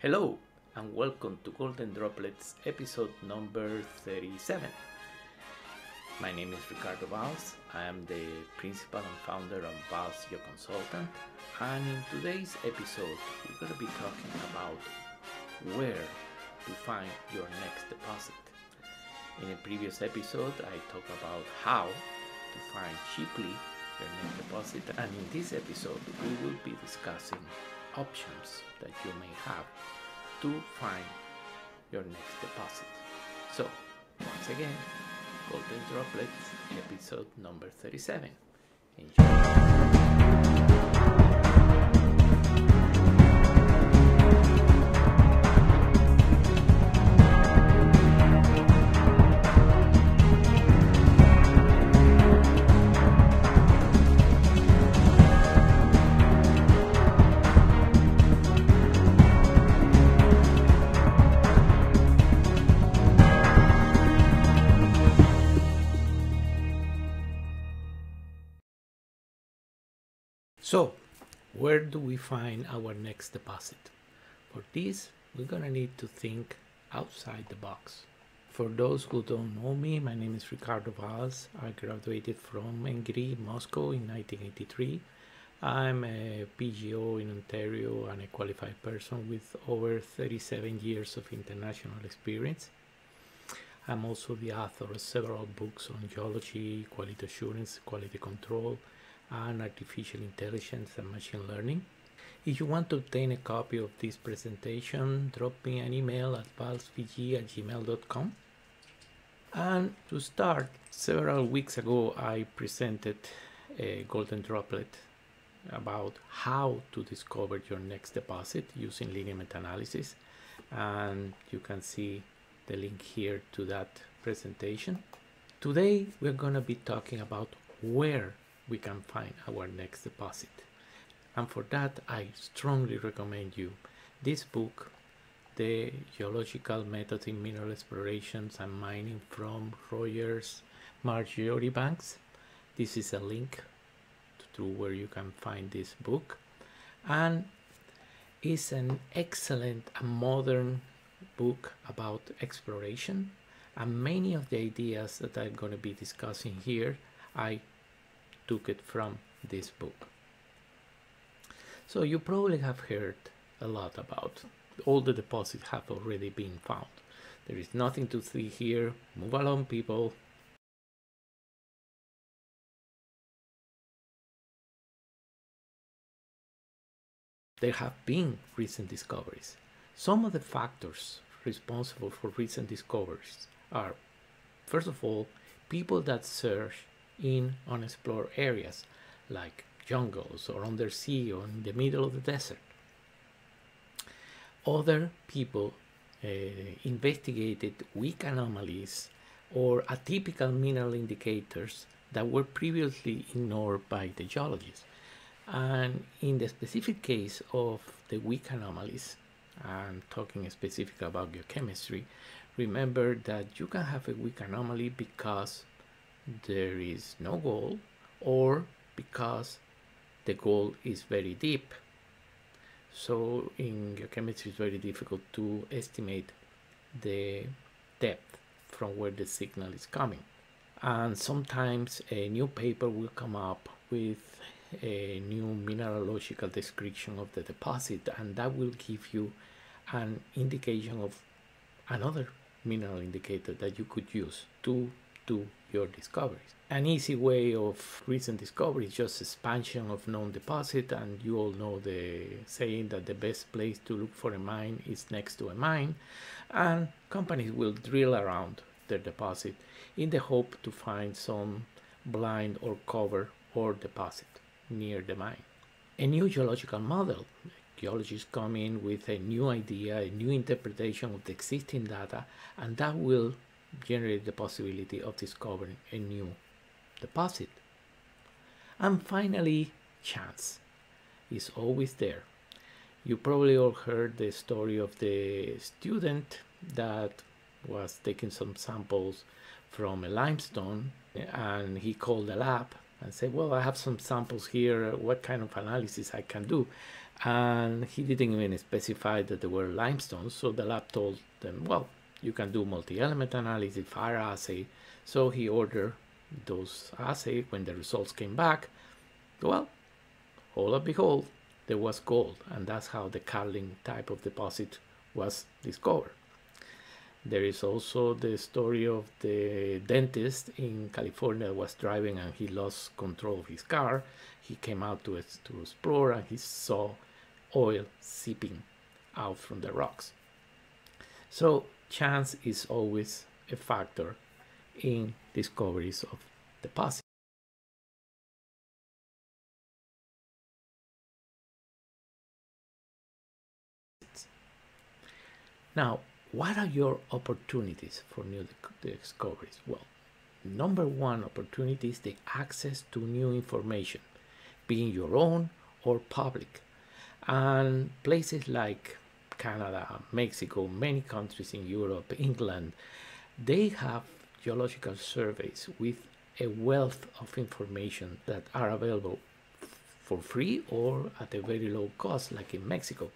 Hello and welcome to Golden Droplets episode number 37. My name is Ricardo Valls. I am the principal and founder of ValsVG Consultant, and in today's episode we're going to be talking about where to find your next deposit. In a previous episode I talked about how to find cheaply your next deposit, and in this episode we will be discussing options that you may have to find your next deposit. So once again, Golden Droplets episode number 37. Enjoy. So, where do we find our next deposit? For this, we're gonna need to think outside the box. For those who don't know me, my name is Ricardo Valls. I graduated from MGU, Moscow in 1983. I'm a PGEO in Ontario and a qualified person with over 37 years of international experience. I'm also the author of several books on geology, quality assurance, quality control, and artificial intelligence and machine learning. If you want to obtain a copy of this presentation, drop me an email at valsvg@gmail.com. And to start, several weeks ago I presented a Golden Droplet about how to discover your next deposit using lineament analysis, and you can see the link here to that presentation. Today we're going to be talking about where we can find our next deposit. And for that, I strongly recommend you this book, The Geological Methods in Mineral Explorations and Mining from Rogers Marjorie Banks. This is a link to where you can find this book. And it's an excellent and modern book about exploration. And many of the ideas that I'm gonna be discussing here, I took it from this book. So you probably have heard a lot about all the deposits have already been found. There is nothing to see here. Move along, people. There have been recent discoveries. Some of the factors responsible for recent discoveries are, first of all, people that search in unexplored areas like jungles or undersea or in the middle of the desert. Other people investigated weak anomalies or atypical mineral indicators that were previously ignored by the geologists. And in the specific case of the weak anomalies, I'm talking specifically about geochemistry, remember that you can have a weak anomaly because there is no gold, or because the gold is very deep. So in geochemistry, it's very difficult to estimate the depth from where the signal is coming. And sometimes a new paper will come up with a new mineralogical description of the deposit, and that will give you an indication of another mineral indicator that you could use to do your discoveries. An easy way of recent discovery is just expansion of known deposit, and you all know the saying that the best place to look for a mine is next to a mine, and companies will drill around their deposit in the hope to find some blind or cover or deposit near the mine. A new geological model. Geologists come in with a new idea, a new interpretation of the existing data, and that will generate the possibility of discovering a new deposit. And finally, chance is always there. You probably all heard the story of the student that was taking some samples from a limestone, and he called the lab and said, well, I have some samples here, what kind of analysis I can do? and he didn't even specify that they were limestones, so the lab told them, well, you can do multi-element analysis, fire assay. So he ordered those assays. When the results came back, well, all and behold, there was gold, and that's how the Carlin type of deposit was discovered. There is also the story of the dentist in California was driving and he lost control of his car. He came out to explore and he saw oil seeping out from the rocks. So chance is always a factor in discoveries of deposits. Now, what are your opportunities for new discoveries? Well, number one opportunity is the access to new information, being your own or public. And places like Canada, Mexico, many countries in Europe, England, they have geological surveys with a wealth of information that are available for free or at a very low cost, like in Mexico.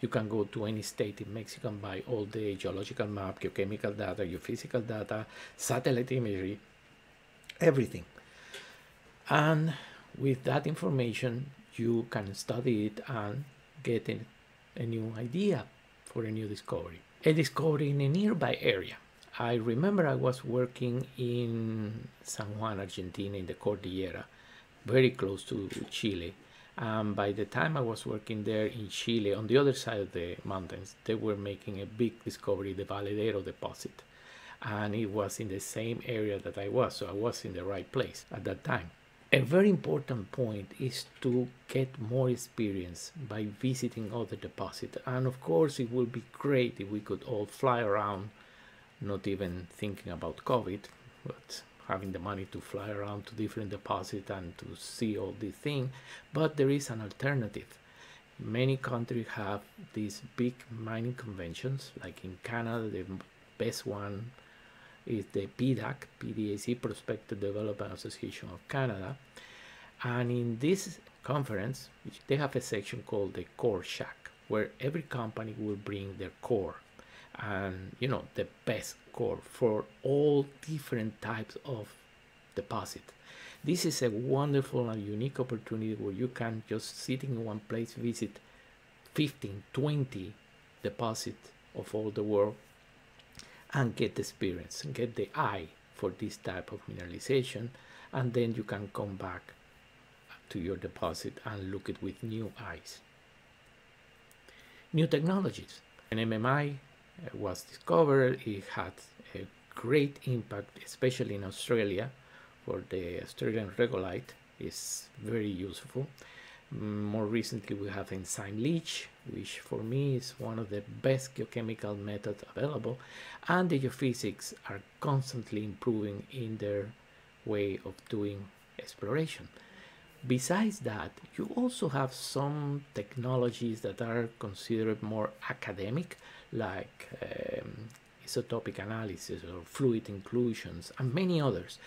You can go to any state in Mexico and buy all the geological map, geochemical data, geophysical data, satellite imagery, everything. And with that information, you can study it and get a new idea for a new discovery. A discovery in a nearby area. I remember I was working in San Juan, Argentina, in the Cordillera, very close to Chile. And by the time I was working there in Chile, on the other side of the mountains, they were making a big discovery, the Veladero deposit. And it was in the same area that I was, so I was in the right place at that time. A very important point is to get more experience by visiting other deposits. And of course, it would be great if we could all fly around, not even thinking about COVID, but having the money to fly around to different deposits and to see all these things. But there is an alternative. Many countries have these big mining conventions, like in Canada, the best one is the PDAC, PDAC, Prospective Development Association of Canada. And in this conference, they have a section called the Core Shack, where every company will bring their core, and you know, the best core for all different types of deposit. This is a wonderful and unique opportunity where you can just sit in one place, visit 15, 20 deposits of all the world and get the experience, get the eye for this type of mineralization, and then you can come back to your deposit and look it with new eyes. New technologies. An MMI was discovered. It had a great impact, especially in Australia, where the Australian regolith is very useful. More recently, we have enzyme leach, which for me is one of the best geochemical methods available, and the geophysics are constantly improving in their way of doing exploration. Besides that, you also have some technologies that are considered more academic, like isotopic analysis or fluid inclusions and many others.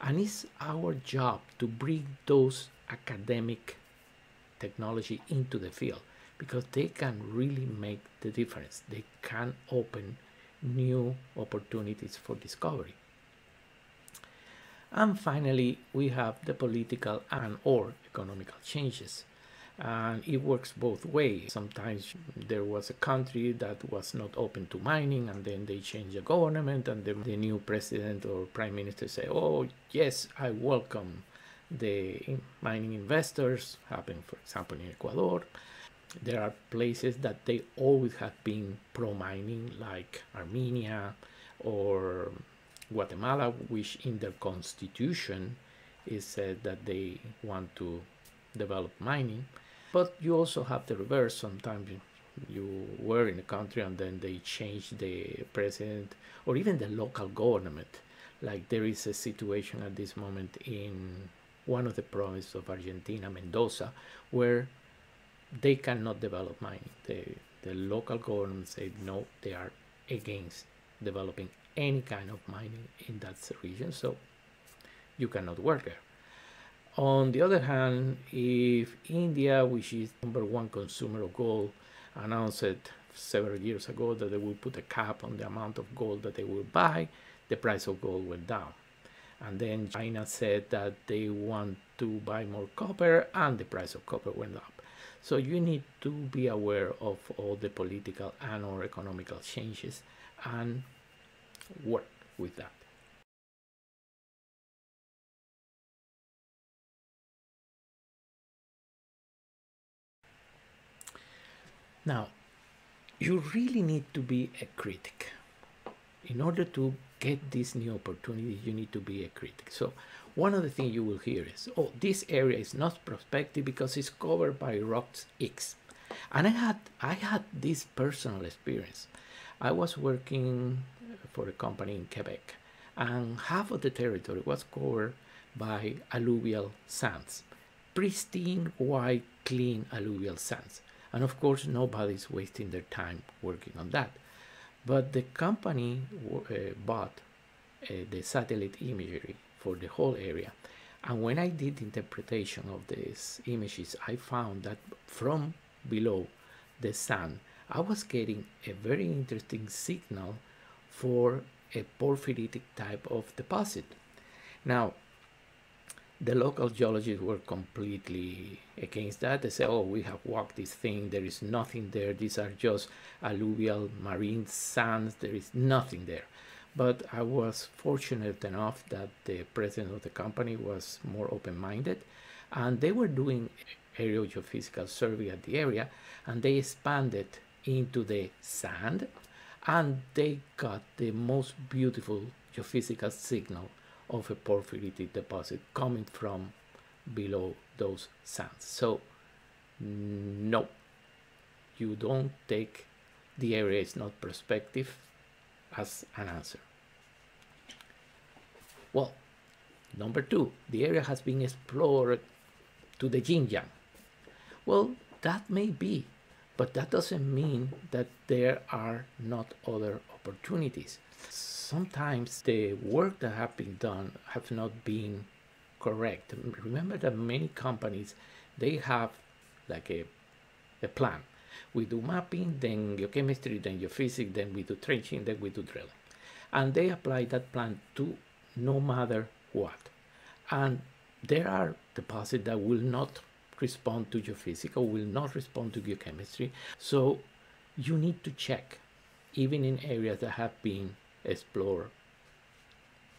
And it's our job to bring those academic technology into the field, because they can really make the difference. They can open new opportunities for discovery. And finally, we have the political and or economical changes. And it works both ways. Sometimes there was a country that was not open to mining, and then they change the government, and then the new president or prime minister say, oh, yes, I welcome the mining investors. Happened, for example, in Ecuador. There are places that they always have been pro-mining, like Armenia or Guatemala, which in their constitution is said that they want to develop mining. But you also have the reverse. Sometimes you were in a country and then they change the president or even the local government. Like there is a situation at this moment in one of the provinces of Argentina, Mendoza, where they cannot develop mining. The local government said no, they are against developing any kind of mining in that region, so you cannot work there. On the other hand, if India, which is number one consumer of gold, announced several years ago that they will put a cap on the amount of gold that they will buy, the price of gold went down. And then China said that they want to buy more copper, and the price of copper went up. So you need to be aware of all the political and or economical changes and work with that. Now, you really need to be a critic. In order to get this new opportunity, you need to be a critic. So one of the things you will hear is, oh, this area is not prospective because it's covered by rocks X. And I had this personal experience. I was working for a company in Quebec, and half of the territory was covered by alluvial sands, pristine, white, clean alluvial sands. And of course, nobody's wasting their time working on that. But the company bought the satellite imagery for the whole area. And when I did interpretation of these images, I found that from below the sun, I was getting a very interesting signal for a porphyritic type of deposit. Now, the local geologists were completely against that. They said, oh, we have walked this thing. There is nothing there. These are just alluvial marine sands. There is nothing there. But I was fortunate enough that the president of the company was more open-minded, and they were doing aerial geophysical survey at the area, and they expanded into the sand, and they got the most beautiful geophysical signal of a porphyritic deposit coming from below those sands. So no, you don't take the area is not prospective as an answer. Well, number two, the area has been explored to the yin yang. Well, that may be, but that doesn't mean that there are not other opportunities. Sometimes the work that have been done have not been correct. Remember that many companies, they have like a plan. We do mapping, then geochemistry, then geophysics, then we do trenching, then we do drilling. And they apply that plan to no matter what. And there are deposits that will not respond to geophysics or will not respond to geochemistry. So you need to check, even in areas that have been explore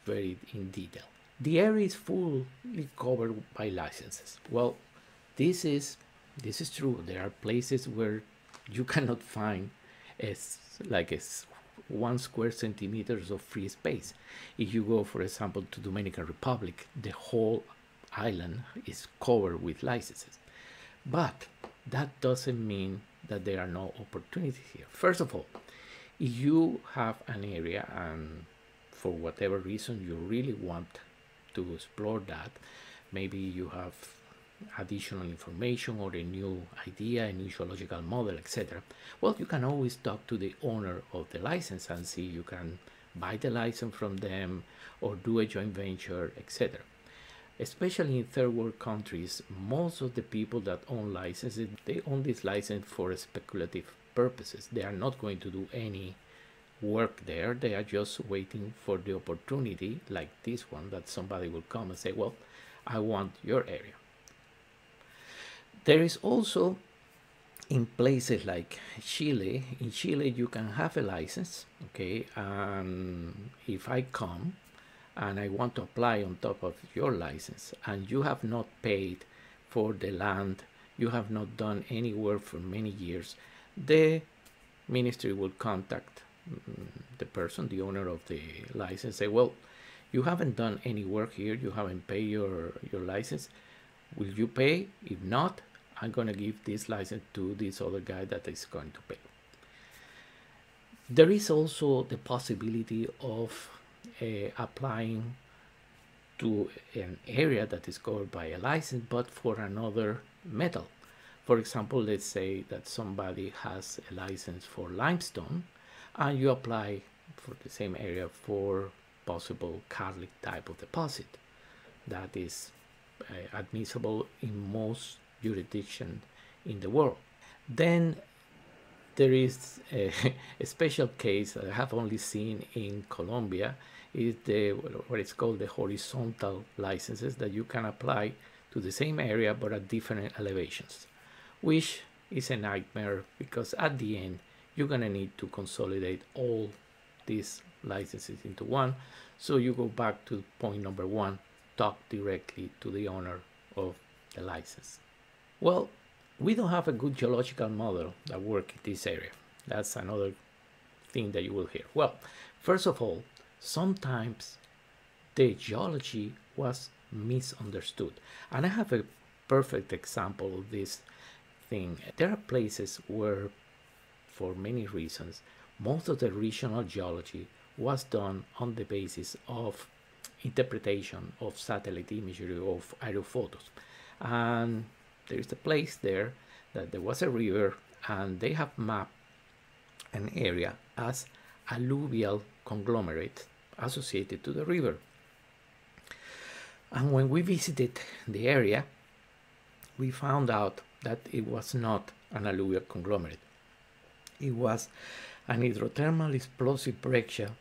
very in detail. The area is fully covered by licenses. Well, this is true. There are places where you cannot find like 1 square centimeter of free space. If you go, for example, to Dominican Republic, the whole island is covered with licenses. But that doesn't mean that there are no opportunities here. First of all, if you have an area and for whatever reason you really want to explore that, maybe you have additional information or a new idea, a new geological model, etc. Well, you can always talk to the owner of the license and see you can buy the license from them or do a joint venture, etc. Especially in third world countries, most of the people that own licenses, they own this license for a speculative purposes. They are not going to do any work there. They are just waiting for the opportunity like this one that somebody will come and say, well, I want your area. There is also in places like Chile. In Chile, you can have a license, okay? And if I come and I want to apply on top of your license and you have not paid for the land, you have not done any work for many years, the ministry will contact the person, the owner of the license, say, well, you haven't done any work here, you haven't paid your license, will you pay? If not, I'm going to give this license to this other guy that is going to pay. There is also the possibility of applying to an area that is covered by a license, but for another metal. For example, let's say that somebody has a license for limestone and you apply for the same area for possible Carlin type of deposit. That is admissible in most jurisdictions in the world. Then there is a special case that I have only seen in Colombia, is the, what is called the horizontal licenses, that you can apply to the same area but at different elevations, which is a nightmare because at the end you're going to need to consolidate all these licenses into one. So you go back to point number one, talk directly to the owner of the license. Well, we don't have a good geological model that works in this area. That's another thing that you will hear. Well, first of all, sometimes the geology was misunderstood. And I have a perfect example of this thing. There are places where, for many reasons, most of the regional geology was done on the basis of interpretation of satellite imagery of aerophotos. And there is a place there that there was a river, and they have mapped an area as alluvial conglomerate associated to the river. And when we visited the area, we found out that it was not an alluvial conglomerate. It was an hydrothermal explosive breccia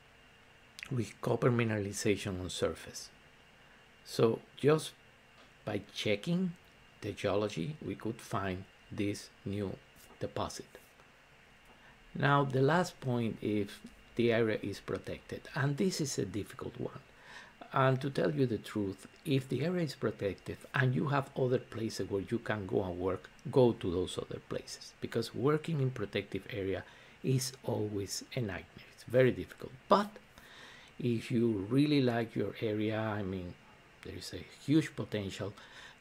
with copper mineralization on surface. So just by checking the geology, we could find this new deposit. Now, the last point is the area is protected, and this is a difficult one. And to tell you the truth, if the area is protected and you have other places where you can go and work, go to those other places, because working in protective area is always a nightmare. It's very difficult. But if you really like your area, I mean, there is a huge potential,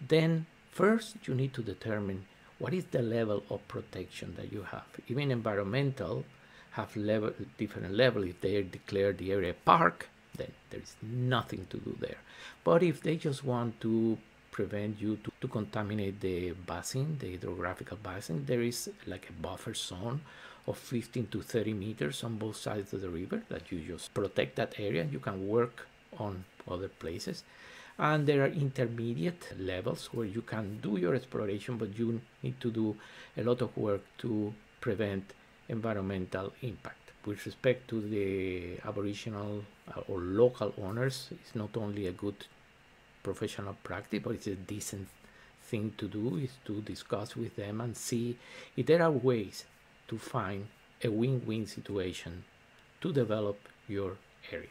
then first you need to determine what is the level of protection that you have. Even environmental have level, different level. If they declare the area a park, then there is nothing to do there. But if they just want to prevent you to contaminate the basin, the hydrographical basin, there is like a buffer zone of 15 to 30 meters on both sides of the river that you just protect that area, and you can work on other places. And there are intermediate levels where you can do your exploration, but you need to do a lot of work to prevent environmental impact. With respect to the aboriginal or local owners, it's not only a good professional practice, but it's a decent thing to do, is to discuss with them and see if there are ways to find a win-win situation to develop your area.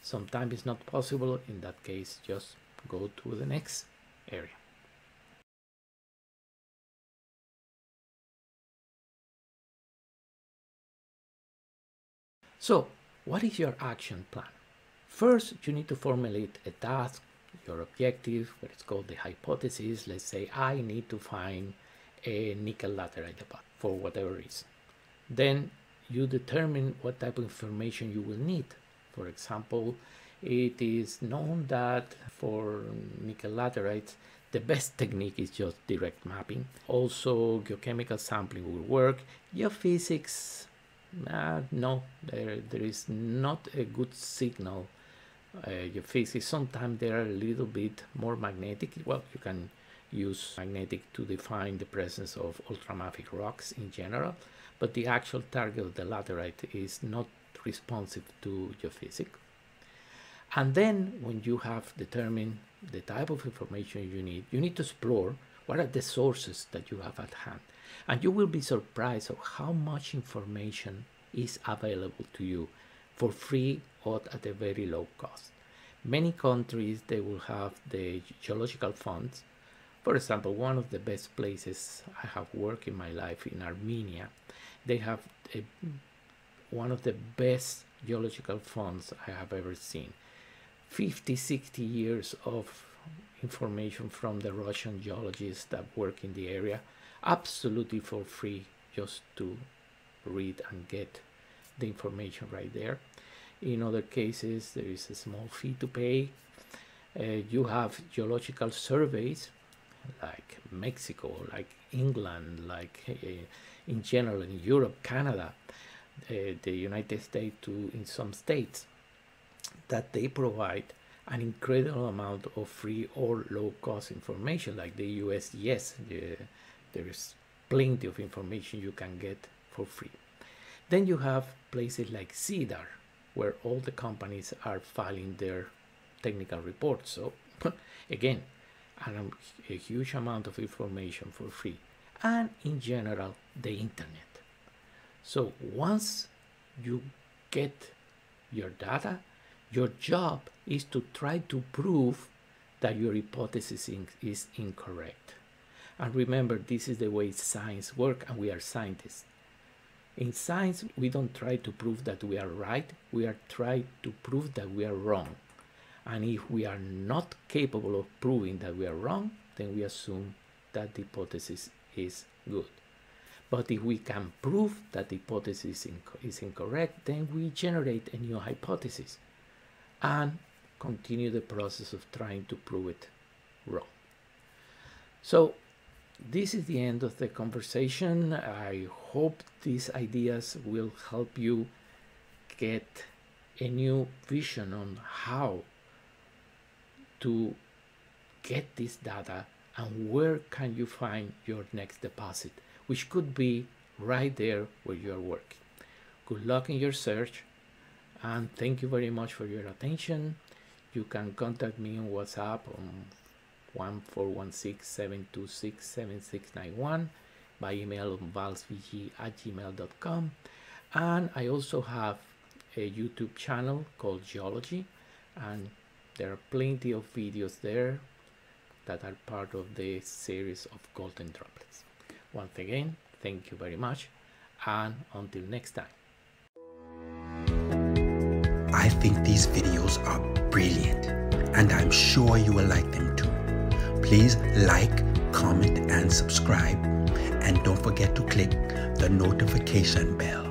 Sometimes it's not possible. In that case, just go to the next area. So, what is your action plan? First, you need to formulate a task, your objective, what is called the hypothesis. Let's say I need to find a nickel-laterite deposit for whatever reason. Then you determine what type of information you will need. For example, it is known that for nickel-laterites, the best technique is just direct mapping. Also, geochemical sampling will work. Geophysics, no, there is not a good signal. Your physics, sometimes they are a little bit more magnetic. Well, you can use magnetic to define the presence of ultramafic rocks in general, but the actual target of the laterite is not responsive to geophysics. And then when you have determined the type of information you need to explore what are the sources that you have at hand. And you will be surprised of how much information is available to you for free or at a very low cost. Many countries, they will have the geological funds. For example, one of the best places I have worked in my life in Armenia, they have one of the best geological funds I have ever seen. 50, 60 years of information from the Russian geologists that work in the area, absolutely for free, just to read and get the information right there. In other cases, there is a small fee to pay. You have geological surveys like Mexico, like England, like in general in Europe, Canada, the United States, in some states, that they provide an incredible amount of free or low-cost information like the USGS. There is plenty of information you can get for free. Then you have places like Cedar, where all the companies are filing their technical reports. So again, a huge amount of information for free, and in general, the internet. So once you get your data, your job is to try to prove that your hypothesis is incorrect. And remember, this is the way science works, and we are scientists. In science, we don't try to prove that we are right, we are trying to prove that we are wrong. And if we are not capable of proving that we are wrong, then we assume that the hypothesis is good. But if we can prove that the hypothesis is incorrect, then we generate a new hypothesis and continue the process of trying to prove it wrong. So this is the end of the conversation. I hope these ideas will help you get a new vision on how to get this data and where can you find your next deposit, which could be right there where you are working. Good luck in your search, and thank you very much for your attention. You can contact me on WhatsApp on 1-416-726-7691, by email on valsvg@gmail.com, and I also have a YouTube channel called Geology, and there are plenty of videos there that are part of the series of Golden Droplets. Once again, thank you very much, and until next time. I think these videos are brilliant, and I'm sure you will like them too. Please like, comment, and subscribe, and don't forget to click the notification bell.